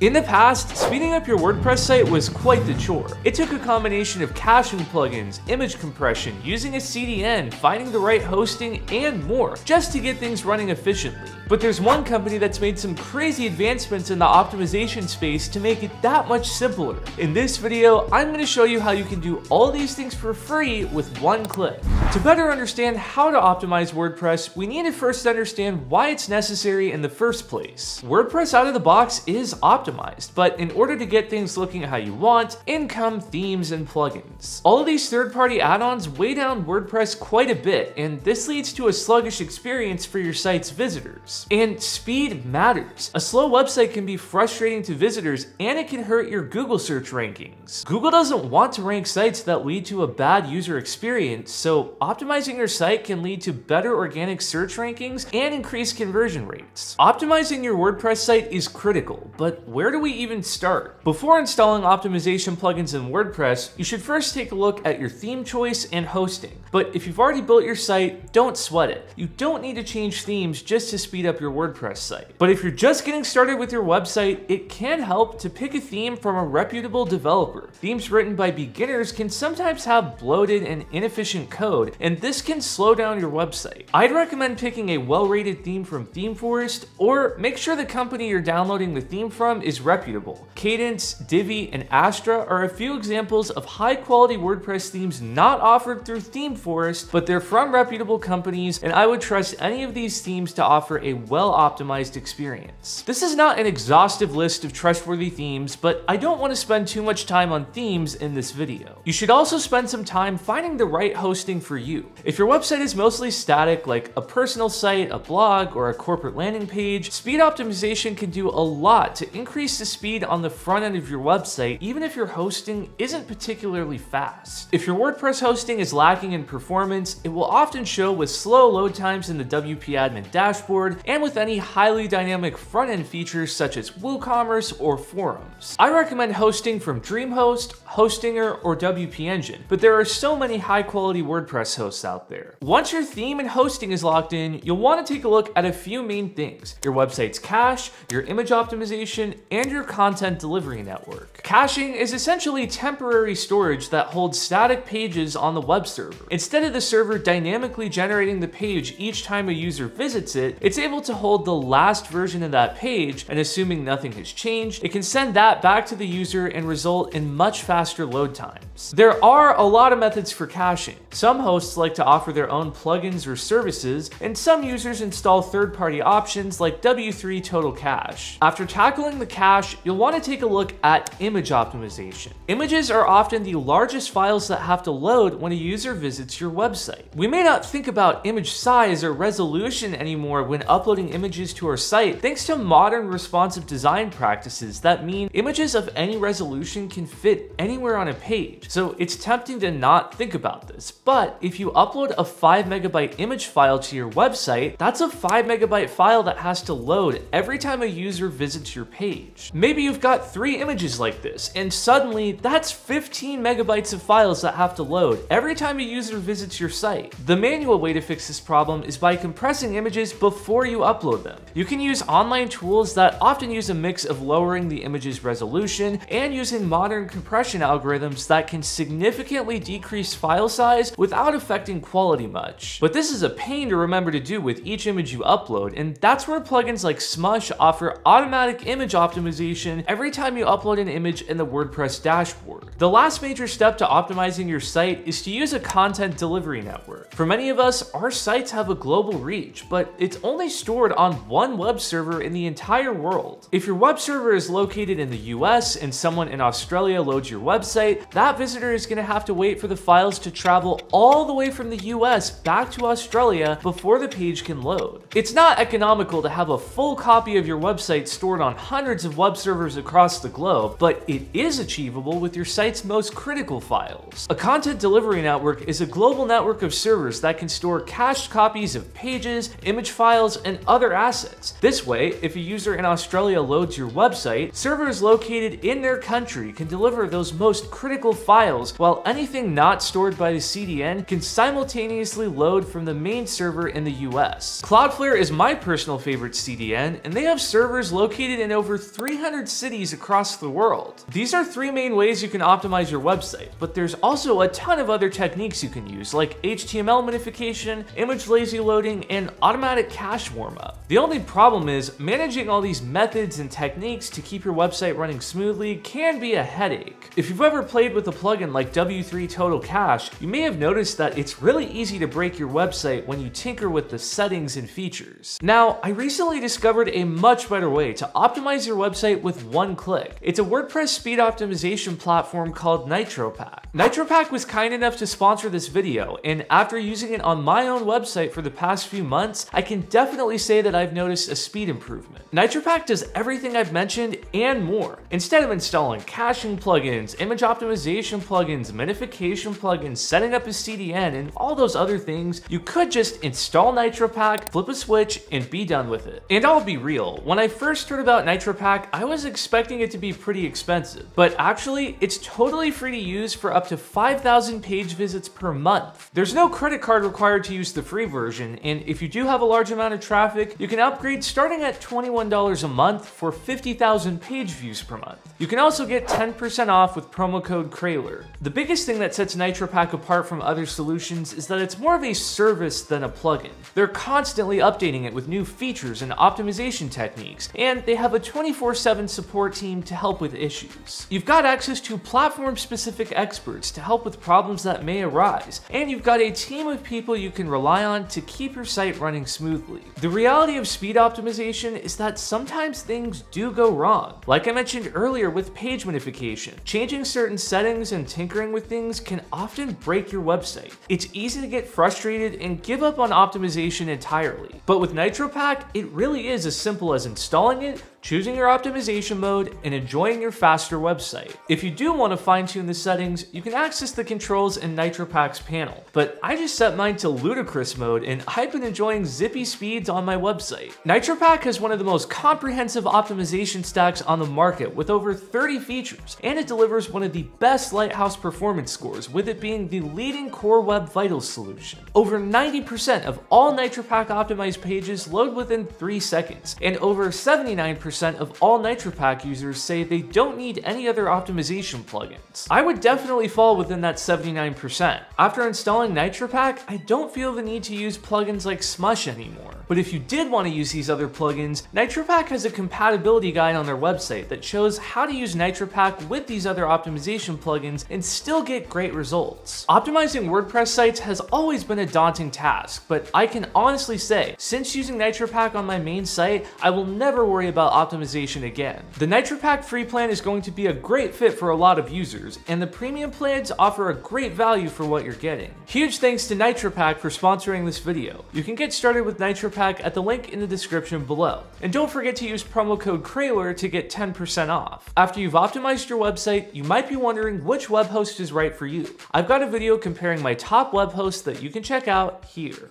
In the past, speeding up your WordPress site was quite the chore. It took a combination of caching plugins, image compression, using a CDN, finding the right hosting, and more, just to get things running efficiently. But there's one company that's made some crazy advancements in the optimization space to make it that much simpler. In this video, I'm going to show you how you can do all these things for free with one click. To better understand how to optimize WordPress, we need to first understand why it's necessary in the first place. WordPress out of the box is optimized. But in order to get things looking how you want, in come themes and plugins. All of these third-party add-ons weigh down WordPress quite a bit, and this leads to a sluggish experience for your site's visitors. And speed matters. A slow website can be frustrating to visitors, and it can hurt your Google search rankings. Google doesn't want to rank sites that lead to a bad user experience, so optimizing your site can lead to better organic search rankings and increased conversion rates. Optimizing your WordPress site is critical, but where do we even start? Before installing optimization plugins in WordPress, you should first take a look at your theme choice and hosting. But if you've already built your site, don't sweat it. You don't need to change themes just to speed up your WordPress site. But if you're just getting started with your website, it can help to pick a theme from a reputable developer. Themes written by beginners can sometimes have bloated and inefficient code, and this can slow down your website. I'd recommend picking a well-rated theme from ThemeForest, or make sure the company you're downloading the theme from is reputable. Kadence, Divi, and Astra are a few examples of high-quality WordPress themes not offered through ThemeForest, but they're from reputable companies, and I would trust any of these themes to offer a well-optimized experience. This is not an exhaustive list of trustworthy themes, but I don't want to spend too much time on themes in this video. You should also spend some time finding the right hosting for you. If your website is mostly static, like a personal site, a blog, or a corporate landing page, speed optimization can do a lot to increase the speed on the front end of your website, even if your hosting isn't particularly fast. If your WordPress hosting is lacking in performance, it will often show with slow load times in the WP admin dashboard and with any highly dynamic front-end features such as WooCommerce or forums. I recommend hosting from DreamHost, Hostinger, or WP Engine, but there are so many high-quality WordPress hosts out there. Once your theme and hosting is locked in, you'll want to take a look at a few main things: your website's cache, your image optimization, and your content delivery network. Caching is essentially temporary storage that holds static pages on the web server. Instead of the server dynamically generating the page each time a user visits it, it's able to hold the last version of that page, and assuming nothing has changed, it can send that back to the user and result in much faster load times. There are a lot of methods for caching. Some hosts like to offer their own plugins or services, and some users install third-party options like W3 Total Cache. After tackling the cache, you'll want to take a look at image optimization. Images are often the largest files that have to load when a user visits your website. We may not think about image size or resolution anymore when uploading images to our site, thanks to modern responsive design practices that mean images of any resolution can fit anywhere on a page. So it's tempting to not think about this, but if you upload a 5 MB image file to your website, that's a 5 MB file that has to load every time a user visits your page. Maybe you've got 3 images like this, and suddenly that's 15 MB of files that have to load every time a user visits your site. The manual way to fix this problem is by compressing images before you upload them. You can use online tools that often use a mix of lowering the image's resolution and using modern compression algorithms that can significantly decrease file size without affecting quality much. But this is a pain to remember to do with each image you upload, and that's where plugins like Smush offer automatic image optimization every time you upload an image in the WordPress dashboard. The last major step to optimizing your site is to use a content delivery network. For many of us, our sites have a global reach, but it's only stored on one web server in the entire world. If your web server is located in the US and someone in Australia loads your website, that visitor is going to have to wait for the files to travel all the way from the US back to Australia before the page can load. It's not economical to have a full copy of your website stored on hundreds of web servers across the globe, but it is achievable with your site's most critical files. A content delivery network is a global network of servers that can store cached copies of pages, image files, and other assets. This way, if a user in Australia loads your website, servers located in their country can deliver those most critical files, while anything not stored by the CDN can simultaneously load from the main server in the US. Cloudflare is my personal favorite CDN, and they have servers located in over 300 cities across the world. These are three main ways you can optimize your website, but there's also a ton of other techniques you can use, like HTML minification, image lazy loading, and automatic cache warmup. The only problem is managing all these methods and techniques to keep your website running smoothly can be a headache. If you've ever played with a plugin like W3 Total Cache, you may have noticed that it's really easy to break your website when you tinker with the settings and features. Now, I recently discovered a much better way to optimize your website with one click. It's a WordPress speed optimization platform called NitroPack. NitroPack was kind enough to sponsor this video, and after using it on my own website for the past few months, I can definitely say that I've noticed a speed improvement. NitroPack does everything I've mentioned and more. Instead of installing caching plugins, image optimization plugins, minification plugins, setting up a CDN, and all those other things, you could just install NitroPack, flip a switch, and be done with it. And I'll be real, when I first heard about NitroPack, I was expecting it to be pretty expensive, but actually, it's totally free to use for up to 5,000 page visits per month. There's no credit card required to use the free version, and if you do have a large amount of traffic, you can upgrade starting at $21 a month for 50,000 page views per month. You can also get 10% off with promo code Craylor. The biggest thing that sets NitroPack apart from other solutions is that it's more of a service than a plugin. They're constantly updating it with new features and optimization techniques, and they have a 24/7 support team to help with issues. You've got access to platform-specific experts to help with problems that may arise, and you've got a team of people you can rely on to keep your site running smoothly. The reality of speed optimization is that sometimes things do go wrong. Like I mentioned earlier with page minification, changing certain settings and tinkering with things can often break your website. It's easy to get frustrated and give up on optimization entirely. But with NitroPack, it really is as simple as installing it, choosing your optimization mode, and enjoying your faster website. If you do want to fine-tune the settings, you can access the controls in NitroPack's panel, but I just set mine to ludicrous mode and I've been enjoying zippy speeds on my website. NitroPack has one of the most comprehensive optimization stacks on the market with over 30 features, and it delivers one of the best Lighthouse performance scores, with it being the leading Core Web Vitals solution. Over 90% of all NitroPack optimized pages load within 3 seconds, and over 79% of all NitroPack users say they don't need any other optimization plugins. I would definitely fall within that 79%. After installing NitroPack, I don't feel the need to use plugins like Smush anymore. But if you did want to use these other plugins, NitroPack has a compatibility guide on their website that shows how to use NitroPack with these other optimization plugins and still get great results. Optimizing WordPress sites has always been a daunting task, but I can honestly say, since using NitroPack on my main site, I will never worry about optimization again. The NitroPack free plan is going to be a great fit for a lot of users, and the premium plans offer a great value for what you're getting. Huge thanks to NitroPack for sponsoring this video. You can get started with NitroPack at the link in the description below. And don't forget to use promo code Craylor to get 10% off. After you've optimized your website, you might be wondering which web host is right for you. I've got a video comparing my top web hosts that you can check out here.